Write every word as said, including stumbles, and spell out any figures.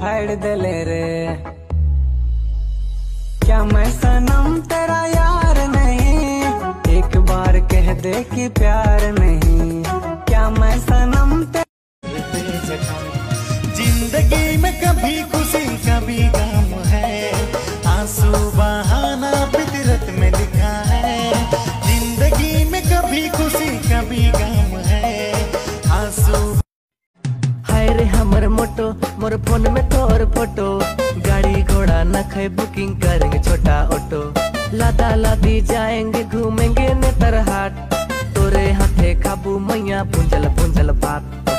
फाड़ दले रे क्या मैं सनम तेरा यार नहीं, एक बार कह दे कि प्यार नहीं, क्या मैं सनम तेरे। जिंदगी में कभी खुशी कभी गम है, आंसू बहाना फितरत में लिखा है। जिंदगी में कभी खुशी कभी गम है, आंसू। हमर मोटो मोर फोन में तोर फोटो, गाड़ी घोड़ा न खाए बुकिंग करेंगे छोटा ऑटो। लादा लादी जाएंगे घूमेंगे नेतरहाट, तोरे हाथे काबू मैया पुंजल पुंजल बात।